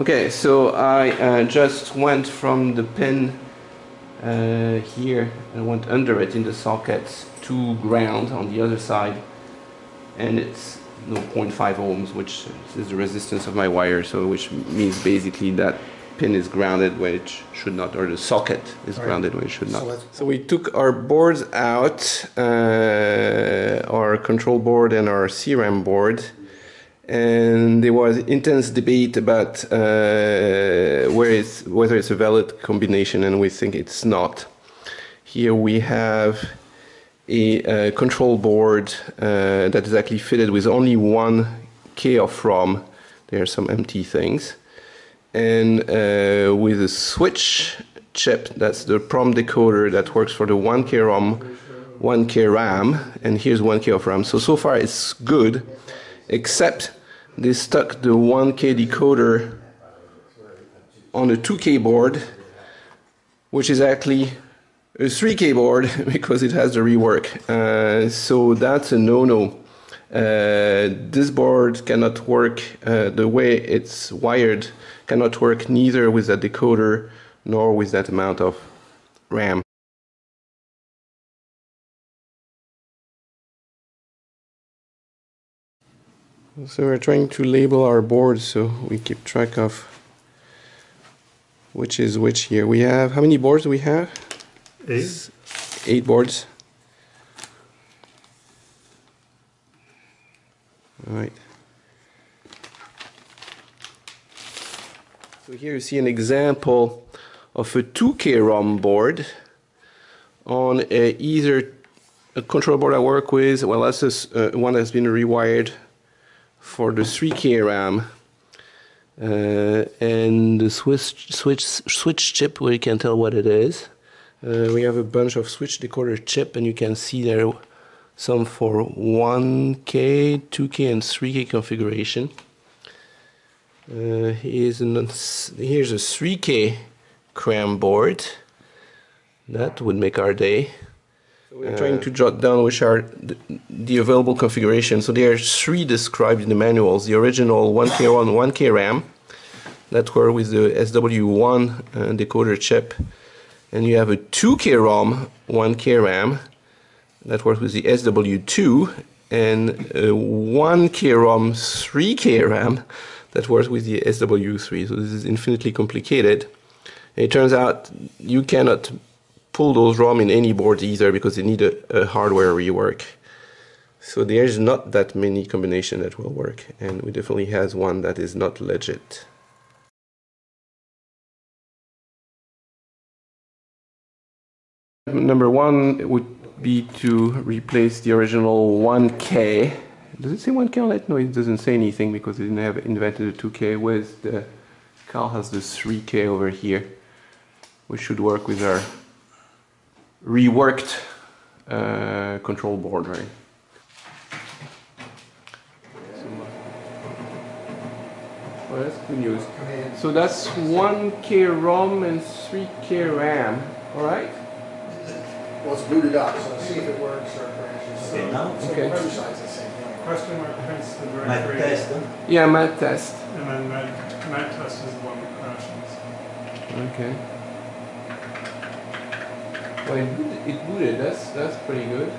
Okay, so I just went from the pin here and went under it in the sockets to ground on the other side, and it's 0.5 ohms, which is the resistance of my wire, so which means basically that pin is grounded where it should not, or the socket is grounded where it should not. So we took our boards out, our control board and our CRAM board, and there was intense debate about whether it's a valid combination, and we think it's not. Here we have a control board that is actually fitted with only one K of ROM. There are some empty things. And with a switch chip, that's the PROM decoder that works for the 1K ROM, 1K RAM, and here's 1K of RAM. So far it's good, except they stuck the 1K decoder on a 2K board, which is actually a 3K board because it has the rework. So that's a no-no. This board cannot work the way it's wired, cannot work neither with that decoder nor with that amount of RAM. So we're trying to label our boards so we keep track of which is which here. We have, how many boards do we have? 8. 8 boards. All right. So here you see an example of a 2K ROM board on either a control board I work with, well, that's one that's been rewired for the 3K RAM, and the switch chip where you can tell what it is. We have a bunch of switch decoder chip, and you can see there some for 1K, 2K, and 3K configuration. Here's a 3K CRAM board. That would make our day. So we're trying to jot down which are the available configurations. So there are 3 described in the manuals. The original 1K ROM, 1K RAM, that were with the SW1 decoder chip. And you have a 2K ROM, 1K RAM, that works with the SW2, and 1K ROM, 3K RAM that works with the SW3. So this is infinitely complicated. And it turns out you cannot pull those ROM in any board either because they need a hardware rework. So there's not that many combinations that will work, and we definitely has one that is not legit. Number one would be to replace the original 1K. Does it say 1K on it? No, it doesn't say anything because they didn't have invented a 2K. With the Carl has the 3K over here, which should work with our reworked control board, right? Well, that's good news. So that's 1K ROM and 3K RAM. All right. Well, it's booted up, so see if it works or crashes. Okay. The website's the same thing. Question mark prints the directory. Matt test. Yeah, Matt test. And then Matt test is the one that crashes. Okay. Well, it booted. That's pretty good. A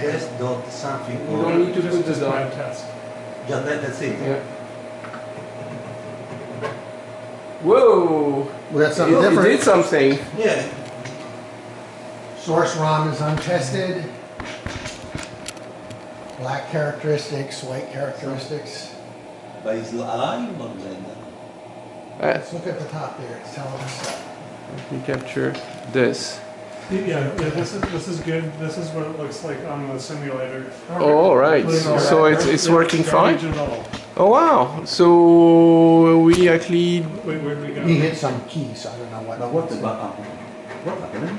test dot something. You don't need to put the dot. Test. Yeah, that's it. Yeah. Whoa! Well, that's something different. It did something. Yeah. Source ROM is untested. Black characteristics, white characteristics. But it's alive or dead? Let's look at the top there. It's telling us. Let me capture this. Yeah, this is good. This is what it looks like on the simulator. Oh, all right. So it's working fine. Oh wow! So we actually we hit some keys. I don't know what. But what's the button?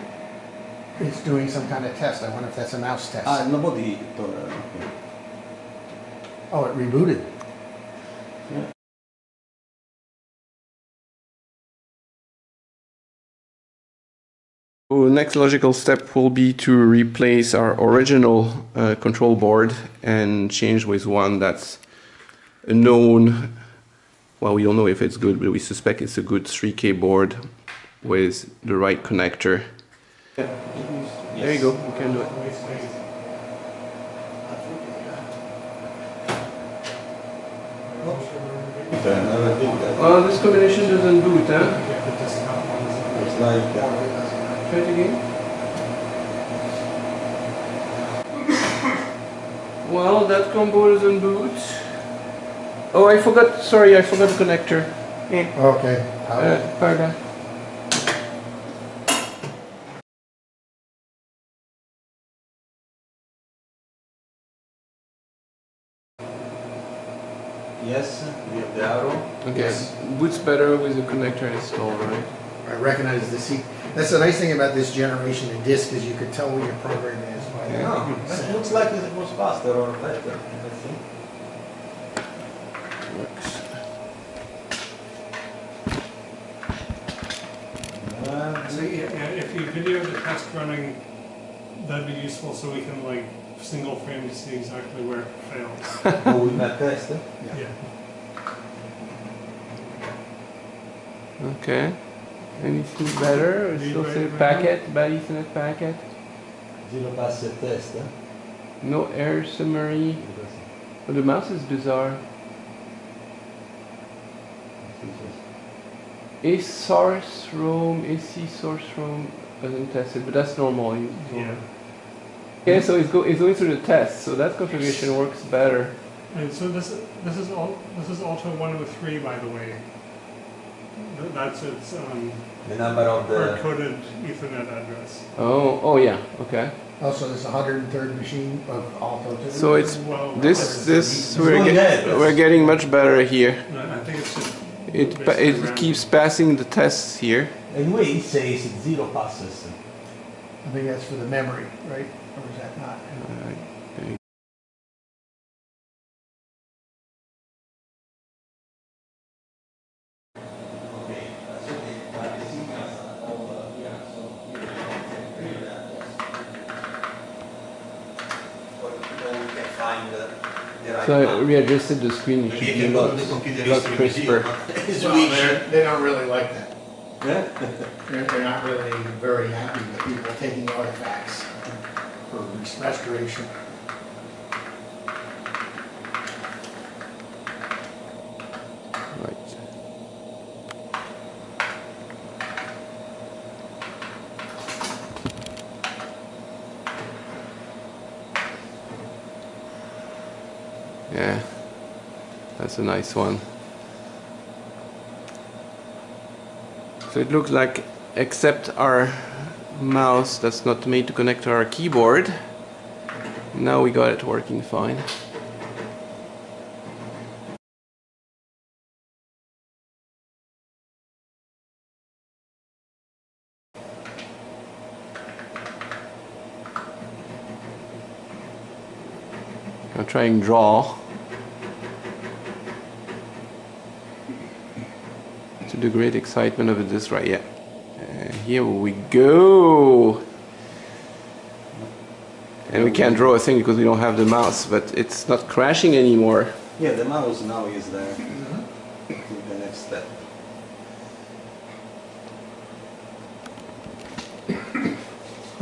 It's doing some kind of test. I wonder if that's a mouse test. Nobody thought. Okay. Oh, it rebooted. Yeah. So the next logical step will be to replace our original control board and change with one that's a known well, we don't know if it's good, but we suspect it's a good 3K board with the right connector. Yeah. Yes. There you go, you can do it. Well, this combination doesn't do it, huh? It's like that. Try it again. Well, that combo doesn't boot. Oh, I forgot, sorry, I forgot the connector. Eh. Okay. Pardon. Yes, we have the arrow. Okay, yes. Boots better with the connector installed, right? I recognize the seat. That's the nice thing about this generation of disc is you could tell what your program is. No, it looks like it was faster or better, I think. Works. So yeah, if you video the test running, that'd be useful so we can like single frame to see exactly where it fails. Oh, in that test, eh? Yeah. Yeah. Okay. Anything better? Or still say packet, bad Ethernet packet? Test, huh? No error summary. Oh, the mouse is bizarre. Is source ROM, AC source ROM doesn't test it, but that's normal. Yeah. Okay, so it's going through the test, so that configuration works better. And so this is Alto 103, by the way. That's its the number of the hard-coded Ethernet address. Oh yeah, okay. Also, there's 103rd machine of Alto. So it's well, this we're getting much better here. No, I think it's just it keeps passing the tests here. Anyway, it says zero passes. I think that's for the memory, right? Or is that not? All right. So I readjusted the screen, it should be a lot crisper. Well, they don't really like that. Yeah? They're not really very happy with people taking artifacts for restoration. Yeah, that's a nice one. So it looks like, except our mouse that's not made to connect to our keyboard, now we got it working fine. I'm trying draw to the great excitement of this, right? Yeah, here we go. And we can't draw a thing because we don't have the mouse, but it's not crashing anymore. Yeah, the mouse now is there. Mm-hmm. The next step.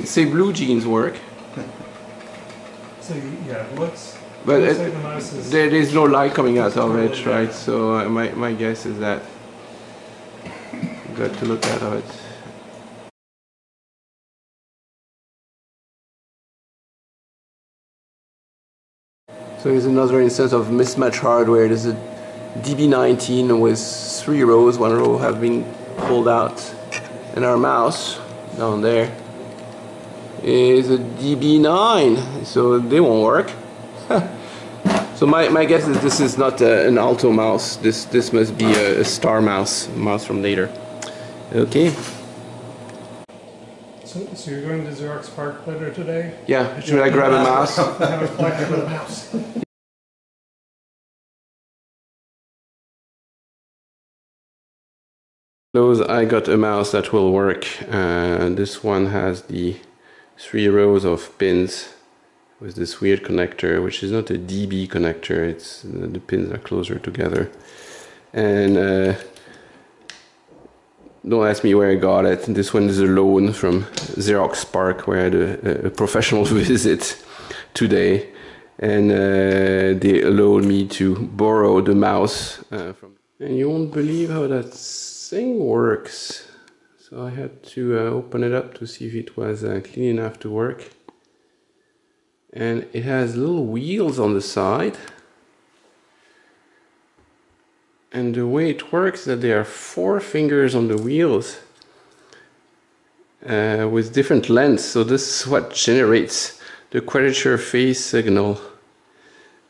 Say blue jeans work. So yeah, but it, like the mouse is there is no light coming out of it, right? So my guess is that you've got to look out of it. So here's another instance of mismatch hardware. There's a DB19 with 3 rows. 1 row have been pulled out, and our mouse down there is a DB9, so they won't work. So my guess is this is not an Alto mouse. This must be a Star mouse from later. Okay. So you're going to Xerox PARC later today? Yeah. Should I grab a mouse? Have a flash for the mouse. Those I got a mouse that will work. This one has the 3 rows of pins with this weird connector, which is not a DB connector, it's the pins are closer together. and don't ask me where I got it. This one is a loan from Xerox PARC, where I had a professional visit today, and they allowed me to borrow the mouse from. And you won't believe how that thing works. So I had to open it up to see if it was clean enough to work. And it has little wheels on the side. And the way it works is that there are 4 fingers on the wheels with different lengths. So this is what generates the quadrature phase signal.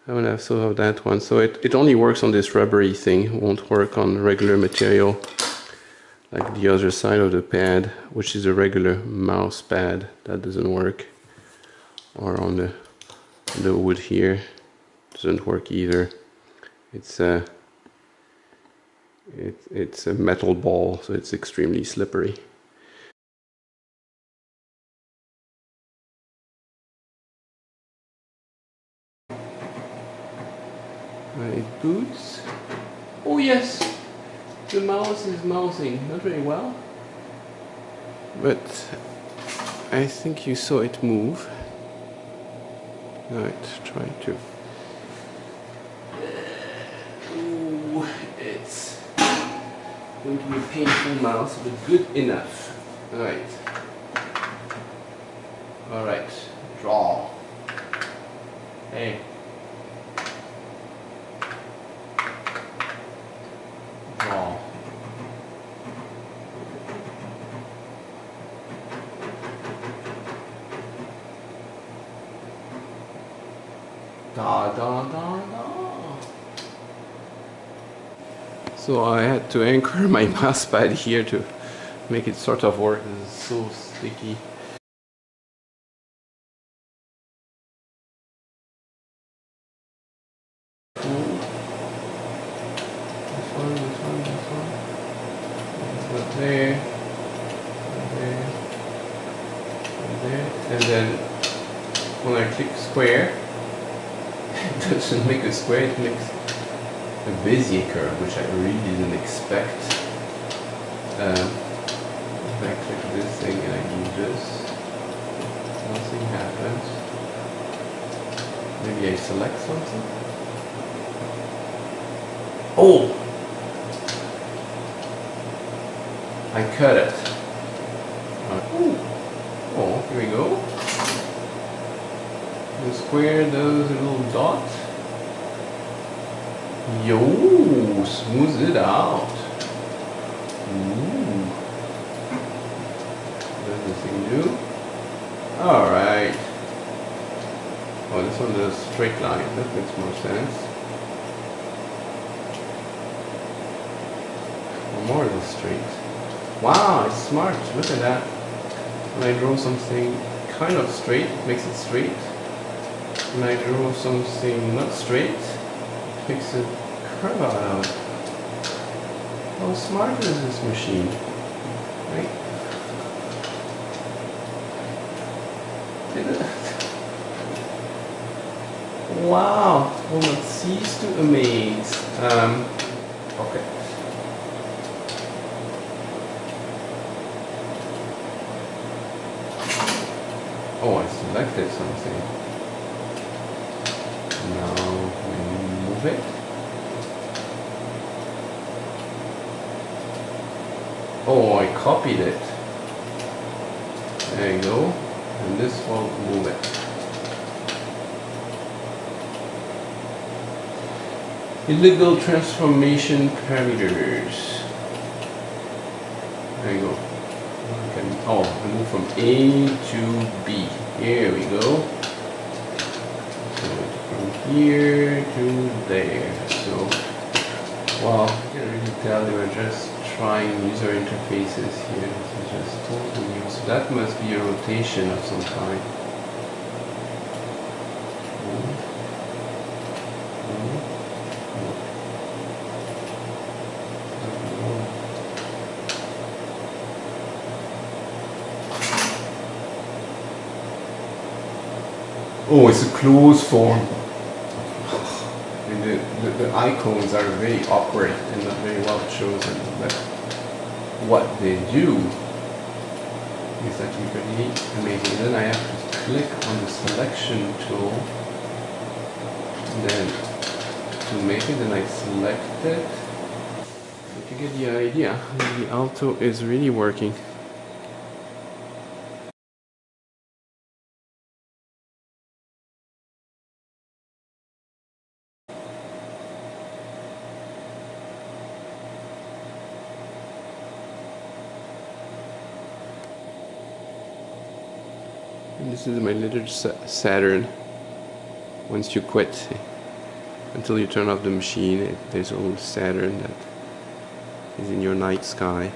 I would also have that one. So it only works on this rubbery thing. It won't work on regular material like the other side of the pad, which is a regular mouse pad. That doesn't work. Or on the wood here. Doesn't work either. It's a metal ball, so it's extremely slippery. My boots. Oh yes, the mouse is mousing, not very well, but I think you saw it move. Now it's trying to. Ooh, it's going to be a painful mouse, but good enough. All right, draw. Hey. Draw. Da, da, da, da. So I had to anchor my mouse pad here to make it sort of work. It's so sticky. This one. There. And then when I click square, it doesn't make a square, it makes a bezier curve, which I really didn't expect. If I click this thing and I do this, nothing happens. Maybe I select something. Oh! I cut it. Oh, here we go. The square does a little dot. Yo, smooth it out. Ooh. What does this thing do? Alright. Oh, this one does a straight line. That makes more sense. More than straight. Wow, it's smart. Look at that. When I draw something kind of straight, it makes it straight. When I draw something not straight, makes a curve out. How smart is this machine? Right? Did it? Wow! Will not cease to amaze. Okay. Oh, I selected something. Now. It. Oh, I copied it. There you go. And this one, move it. Illegal transformation parameters. There you go. Oh, I move from A to B. Here we go. Here to there. So, wow, I can't really tell they were just trying user interfaces here. This is just totally new. So that must be a rotation of some kind. Oh, it's a closed form. the icons are very awkward and not very well chosen, but what they do is actually pretty amazing. Then I have to click on the selection tool, then to make it, and I select it. So to get the idea, the Alto is really working. This is my little Saturn. Once you quit, until you turn off the machine, there's a little Saturn that is in your night sky.